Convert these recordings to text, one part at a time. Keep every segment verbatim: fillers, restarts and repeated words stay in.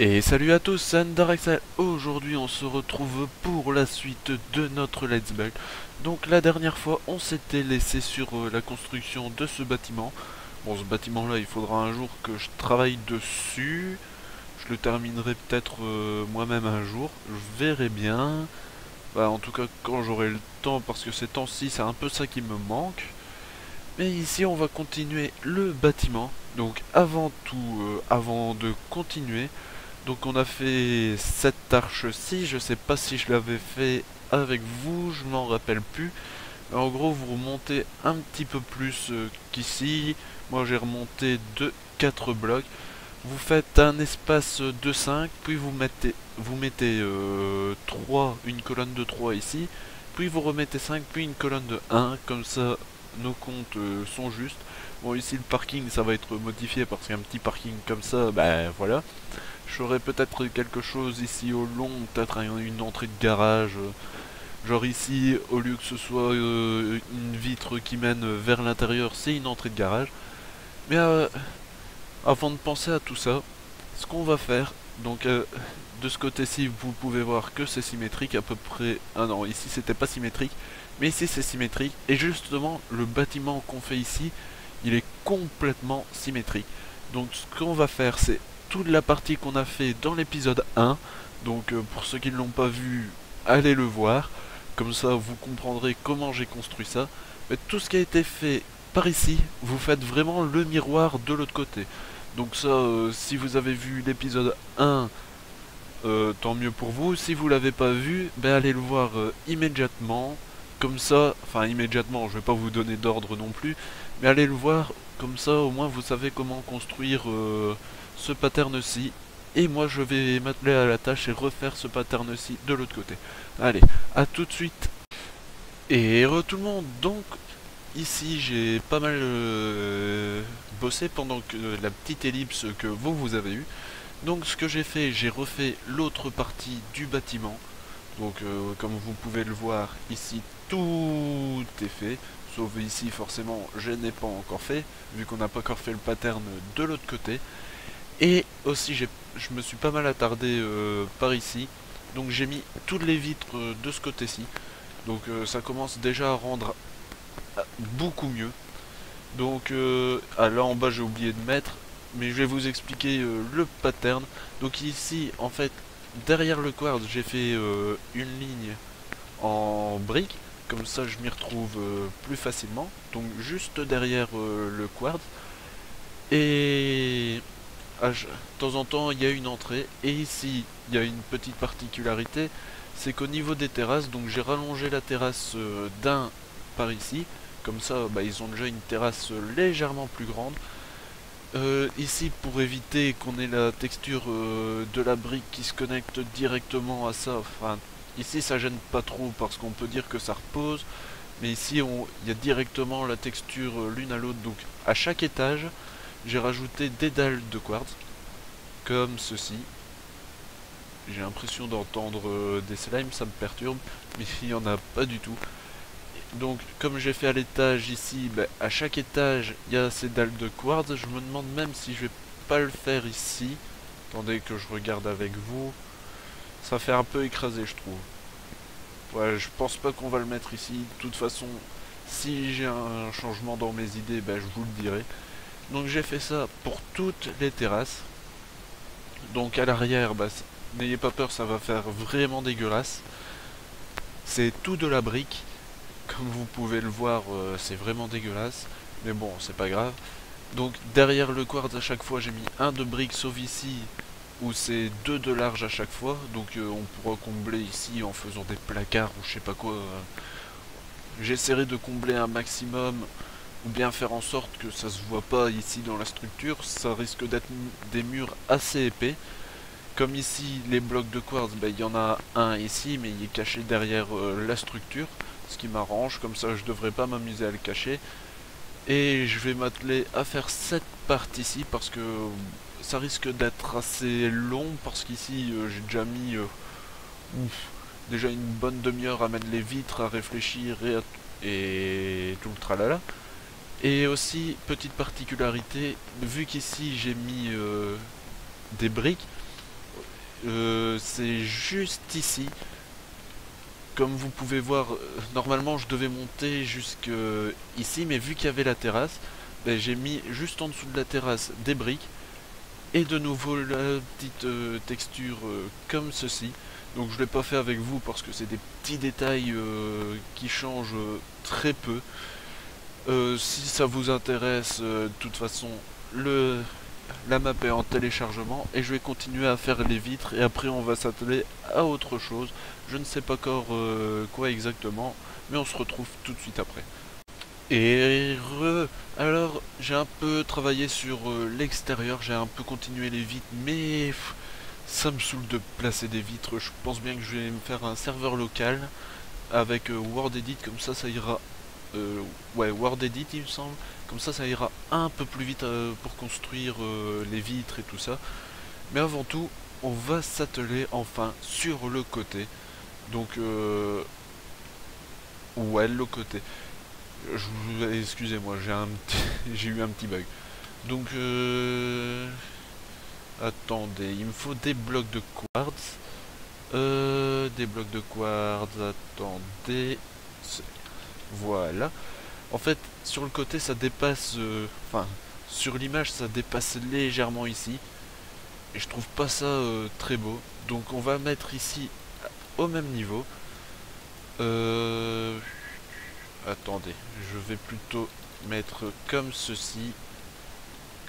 Et salut à tous, c'est Underaxel. Aujourd'hui on se retrouve pour la suite de notre Let's Build. Donc la dernière fois on s'était laissé sur euh, la construction de ce bâtiment. Bon, ce bâtiment là il faudra un jour que je travaille dessus. Je le terminerai peut-être euh, moi-même un jour, je verrai bien. Bah, en tout cas quand j'aurai le temps, parce que ces temps-ci c'est un peu ça qui me manque. Mais ici on va continuer le bâtiment. Donc avant tout, euh, avant de continuer, donc on a fait cette arche-ci, je sais pas si je l'avais fait avec vous, je m'en rappelle plus. Mais en gros vous remontez un petit peu plus euh, qu'ici, moi j'ai remonté de quatre blocs. Vous faites un espace de cinq, puis vous mettez vous mettez euh, trois, une colonne de trois ici, puis vous remettez cinq, puis une colonne de un, comme ça nos comptes euh, sont justes. Bon, ici le parking ça va être modifié parce qu'un petit parking comme ça, ben voilà. Je ferai peut-être quelque chose ici au long, peut-être une entrée de garage, euh, genre ici au lieu que ce soit euh, une vitre qui mène vers l'intérieur, c'est une entrée de garage. Mais euh, avant de penser à tout ça, ce qu'on va faire, donc euh, de ce côté-ci vous pouvez voir que c'est symétrique à peu près, ah non ici c'était pas symétrique, mais ici c'est symétrique, et justement le bâtiment qu'on fait ici, il est complètement symétrique. Donc ce qu'on va faire c'est toute la partie qu'on a fait dans l'épisode un, donc euh, pour ceux qui ne l'ont pas vu, allez le voir, comme ça vous comprendrez comment j'ai construit ça, mais tout ce qui a été fait par ici, vous faites vraiment le miroir de l'autre côté. Donc ça, euh, si vous avez vu l'épisode un, euh, tant mieux pour vous. Si vous l'avez pas vu, ben allez le voir euh, immédiatement. Comme ça, enfin immédiatement, je vais pas vous donner d'ordre non plus. Mais allez le voir, comme ça au moins vous savez comment construire euh, ce pattern-ci. Et moi je vais m'atteler à la tâche et refaire ce pattern-ci de l'autre côté. Allez, à tout de suite. Et re tout le monde, donc... Ici j'ai pas mal euh, bossé pendant que euh, la petite ellipse que vous vous avez eue. Donc ce que j'ai fait, j'ai refait l'autre partie du bâtiment. Donc euh, comme vous pouvez le voir ici, tout est fait. Sauf ici forcément je n'ai pas encore fait, vu qu'on n'a pas encore fait le pattern de l'autre côté. Et aussi je me suis pas mal attardé euh, par ici. Donc j'ai mis toutes les vitres euh, de ce côté-ci. Donc euh, ça commence déjà à rendre... beaucoup mieux. Donc euh, ah, là en bas j'ai oublié de mettre, mais je vais vous expliquer euh, le pattern. Donc ici en fait derrière le quartz j'ai fait euh, une ligne en brique, comme ça je m'y retrouve euh, plus facilement. Donc juste derrière euh, le quartz, et ah, je... de temps en temps il y a une entrée. Et ici il y a une petite particularité, c'est qu'au niveau des terrasses, donc j'ai rallongé la terrasse euh, d'un par ici. Comme ça, bah, ils ont déjà une terrasse légèrement plus grande. Euh, ici, pour éviter qu'on ait la texture euh, de la brique qui se connecte directement à ça, enfin, ici ça gêne pas trop parce qu'on peut dire que ça repose, mais ici on, y a directement la texture euh, l'une à l'autre. Donc à chaque étage, j'ai rajouté des dalles de quartz, comme ceci. J'ai l'impression d'entendre euh, des slimes, ça me perturbe, mais il n'y en a pas du tout. Donc comme j'ai fait à l'étage ici, bah, à chaque étage il y a ces dalles de quartz. Je me demande même si je vais pas le faire ici. Attendez que je regarde avec vous. Ça fait un peu écrasé je trouve. Ouais, je pense pas qu'on va le mettre ici. De toute façon, si j'ai un changement dans mes idées, bah, je vous le dirai. Donc j'ai fait ça pour toutes les terrasses. Donc à l'arrière, bah, n'ayez pas peur, ça va faire vraiment dégueulasse. C'est tout de la brique. Comme vous pouvez le voir, euh, c'est vraiment dégueulasse, mais bon, c'est pas grave. Donc derrière le quartz, à chaque fois, j'ai mis un de briques, sauf ici, où c'est deux de large à chaque fois. Donc euh, on pourra combler ici en faisant des placards ou je sais pas quoi. Euh, J'essaierai de combler un maximum, ou bien faire en sorte que ça se voit pas ici dans la structure. Ça risque d'être des murs assez épais. Comme ici, les blocs de quartz, bah, y en a un ici, mais il est caché derrière euh, la structure. Ce qui m'arrange, comme ça je devrais pas m'amuser à le cacher. Et je vais m'atteler à faire cette partie-ci parce que ça risque d'être assez long, parce qu'ici euh, j'ai déjà mis euh, ouf, déjà une bonne demi-heure amène les vitres à réfléchir et, à et tout le tralala. Et aussi, petite particularité, vu qu'ici j'ai mis euh, des briques, euh, c'est juste ici. Comme vous pouvez voir, normalement je devais monter jusque ici, mais vu qu'il y avait la terrasse, ben, j'ai mis juste en dessous de la terrasse des briques. Et de nouveau la petite euh, texture euh, comme ceci. Donc je ne l'ai pas fait avec vous parce que c'est des petits détails euh, qui changent euh, très peu. Euh, si ça vous intéresse, euh, de toute façon, le, la map est en téléchargement. Et je vais continuer à faire les vitres et après on va s'atteler à autre chose. Je ne sais pas encore euh, quoi exactement, mais on se retrouve tout de suite après. Et re... alors j'ai un peu travaillé sur euh, l'extérieur, j'ai un peu continué les vitres, mais pff, ça me saoule de placer des vitres. Je pense bien que je vais me faire un serveur local avec euh, WordEdit, comme ça ça ira... Euh, ouais, WordEdit il me semble, comme ça ça ira un peu plus vite euh, pour construire euh, les vitres et tout ça. Mais avant tout, on va s'atteler enfin sur le côté. Donc, euh... ouais, le côté... Excusez-moi, j'ai un petit... j'ai eu un petit bug. Donc, euh... attendez, il me faut des blocs de quartz. Euh, des blocs de quartz, attendez. Voilà. En fait, sur le côté, ça dépasse... Euh... Enfin, sur l'image, ça dépasse légèrement ici. Et je trouve pas ça euh, très beau. Donc, on va mettre ici au même niveau. Euh... Attendez, je vais plutôt mettre comme ceci.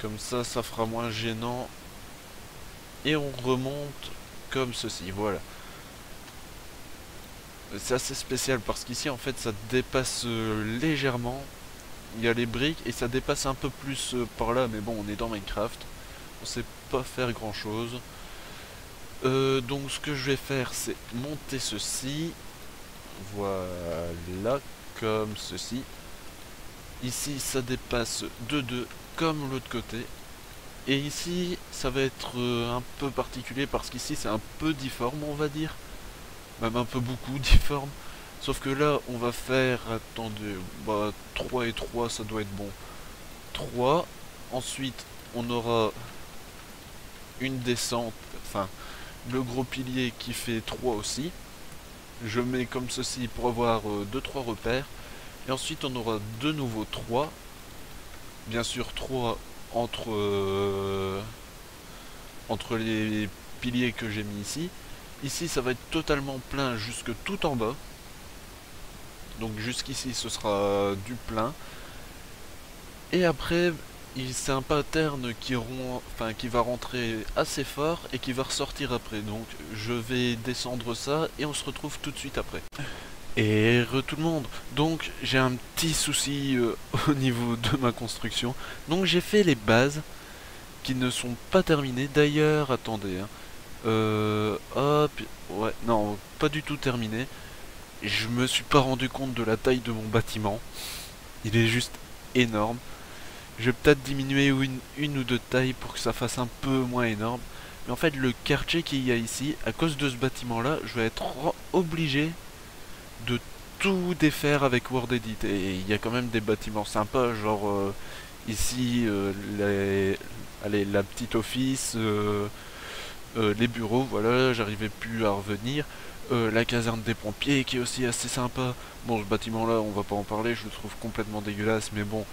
Comme ça, ça fera moins gênant. Et on remonte comme ceci, voilà. C'est assez spécial parce qu'ici, en fait, ça dépasse euh, légèrement. Il y a les briques et ça dépasse un peu plus euh, par là. Mais bon, on est dans Minecraft. On sait pas faire grand-chose. Euh, donc, ce que je vais faire, c'est monter ceci. Voilà. Comme ceci. Ici ça dépasse de deux comme l'autre côté. Et ici ça va être un peu particulier parce qu'ici c'est un peu difforme, on va dire. Même un peu beaucoup difforme. Sauf que là on va faire, attendez, bah, trois et trois ça doit être bon. trois. Ensuite on aura une descente, enfin le gros pilier qui fait trois aussi. Je mets comme ceci pour avoir deux trois repères. Et ensuite on aura de nouveau trois. Bien sûr trois entre, euh, entre les piliers que j'ai mis ici. Ici ça va être totalement plein jusque tout en bas. Donc jusqu'ici ce sera du plein. Et après c'est un pattern qui, rond, enfin, qui va rentrer assez fort et qui va ressortir après. Donc je vais descendre ça et on se retrouve tout de suite après. Et re tout le monde. Donc j'ai un petit souci euh, au niveau de ma construction. Donc j'ai fait les bases qui ne sont pas terminées. D'ailleurs, attendez. Hein. Euh, hop, ouais, non, pas du tout terminé. Je me suis pas rendu compte de la taille de mon bâtiment. Il est juste énorme. Je vais peut-être diminuer une, une ou deux tailles pour que ça fasse un peu moins énorme. Mais en fait, le quartier qu'il y a ici, à cause de ce bâtiment-là, je vais être obligé de tout défaire avec WordEdit. Et il y a quand même des bâtiments sympas, genre euh, ici, euh, les, allez, la petite office, euh, euh, les bureaux, voilà, j'arrivais plus à revenir. Euh, la caserne des pompiers qui est aussi assez sympa. Bon, ce bâtiment-là, on va pas en parler, je le trouve complètement dégueulasse, mais bon...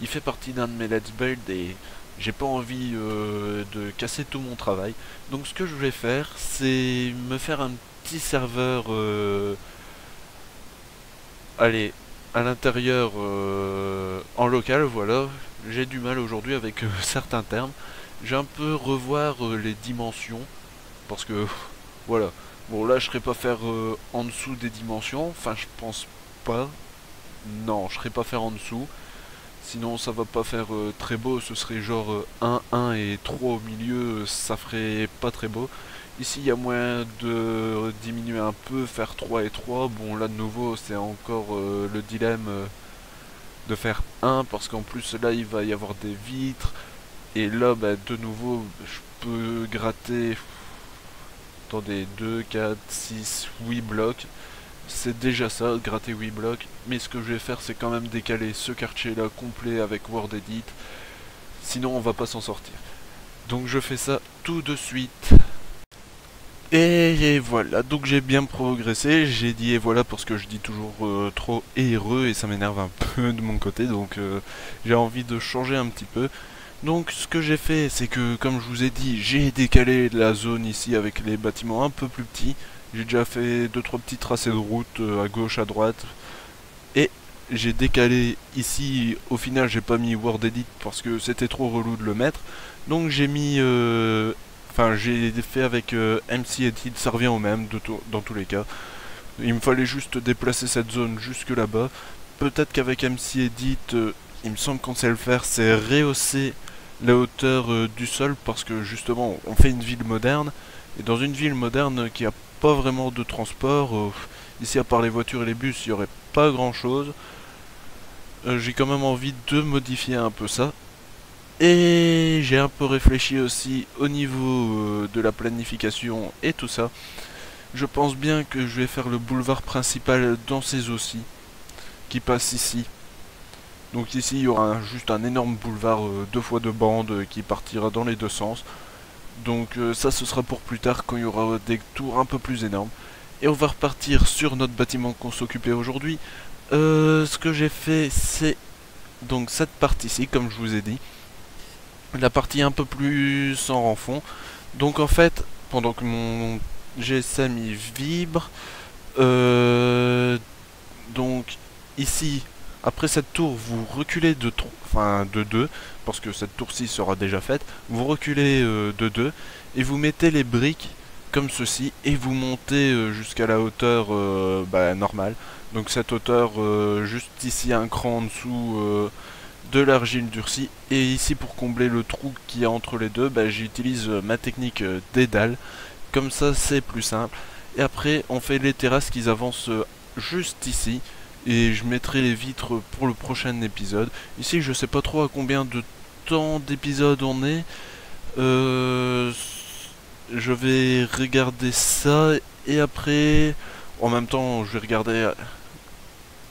Il fait partie d'un de mes let's build et j'ai pas envie euh, de casser tout mon travail. Donc ce que je vais faire, c'est me faire un petit serveur euh, allez, à l'intérieur euh, en local, voilà. J'ai du mal aujourd'hui avec euh, certains termes. J'ai un peu revoir euh, les dimensions parce que voilà. Bon là je serais pas faire euh, en dessous des dimensions, enfin je pense pas. Non, je serais pas faire en dessous. Sinon ça va pas faire euh, très beau, ce serait genre euh, un, un et trois au milieu, euh, ça ferait pas très beau. Ici il y a moyen de diminuer un peu, faire trois et trois, bon là de nouveau c'est encore euh, le dilemme euh, de faire un, parce qu'en plus là il va y avoir des vitres, et là bah, de nouveau je peux gratter attendez, deux, quatre, six, huit blocs, c'est déjà ça, gratter huit blocs, mais ce que je vais faire c'est quand même décaler ce quartier là complet avec WordEdit, sinon on va pas s'en sortir. Donc je fais ça tout de suite. Et voilà, donc j'ai bien progressé, j'ai dit et voilà parce que je dis toujours euh, trop et heureux et ça m'énerve un peu de mon côté, donc euh, j'ai envie de changer un petit peu. Donc ce que j'ai fait, c'est que comme je vous ai dit, j'ai décalé la zone ici avec les bâtiments un peu plus petits. J'ai déjà fait deux trois petits tracés de route euh, à gauche, à droite. Et j'ai décalé ici, au final j'ai pas mis WordEdit parce que c'était trop relou de le mettre. Donc j'ai mis... Euh, Enfin, j'ai fait avec euh, M C Edit, ça revient au même de dans tous les cas. Il me fallait juste déplacer cette zone jusque là-bas. Peut-être qu'avec M C Edit, euh, il me semble qu'on sait le faire, c'est rehausser la hauteur euh, du sol parce que justement, on fait une ville moderne. Et dans une ville moderne qui n'a pas vraiment de transport, euh, ici à part les voitures et les bus, il n'y aurait pas grand-chose. Euh, j'ai quand même envie de modifier un peu ça. Et j'ai un peu réfléchi aussi au niveau euh, de la planification et tout ça. Je pense bien que je vais faire le boulevard principal dans ces eaux-ci, qui passe ici. Donc ici il y aura un, juste un énorme boulevard euh, deux fois deux bandes euh, qui partira dans les deux sens. Donc euh, ça ce sera pour plus tard quand il y aura des tours un peu plus énormes. Et on va repartir sur notre bâtiment qu'on s'occupait aujourd'hui. Euh, ce que j'ai fait c'est donc cette partie-ci comme je vous ai dit. La partie un peu plus en renfond. Donc en fait, pendant que mon G S M il vibre, euh, donc ici, après cette tour, vous reculez de enfin de deux, parce que cette tour-ci sera déjà faite, vous reculez euh, de deux, et vous mettez les briques comme ceci, et vous montez euh, jusqu'à la hauteur euh, bah, normale. Donc cette hauteur, euh, juste ici, un cran en dessous... Euh, de l'argile durcie, et ici pour combler le trou qu'il y a entre les deux, bah, j'utilise euh, ma technique euh, dédale, comme ça c'est plus simple. Et après on fait les terrasses qui avancent euh, juste ici, et je mettrai les vitres pour le prochain épisode. Ici je sais pas trop à combien de temps d'épisode on est, euh, je vais regarder ça, et après en même temps je vais regarder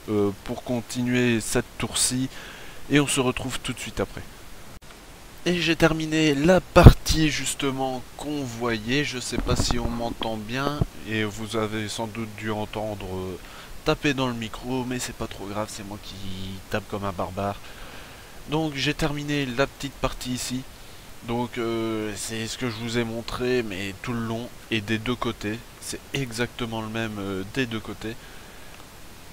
euh, pour continuer cette tour-ci. Et on se retrouve tout de suite après. Et j'ai terminé la partie justement qu'on voyait. Je sais pas si on m'entend bien. Et vous avez sans doute dû entendre euh, taper dans le micro. Mais c'est pas trop grave, c'est moi qui tape comme un barbare. Donc j'ai terminé la petite partie ici. Donc euh, c'est ce que je vous ai montré. Mais tout le long et des deux côtés. C'est exactement le même euh, des deux côtés.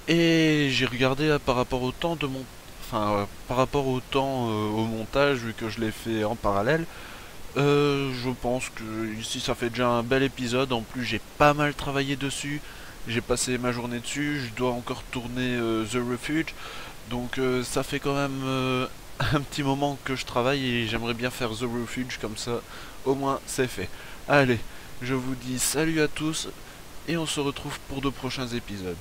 Et j'ai regardé là, par rapport au temps de mon... Enfin, euh, par rapport au temps, euh, au montage, vu que je l'ai fait en parallèle, euh, je pense que ici ça fait déjà un bel épisode. En plus, j'ai pas mal travaillé dessus, j'ai passé ma journée dessus, je dois encore tourner euh, The Refuge, donc euh, ça fait quand même euh, un petit moment que je travaille et j'aimerais bien faire The Refuge, comme ça au moins c'est fait. Allez, je vous dis salut à tous et on se retrouve pour de prochains épisodes.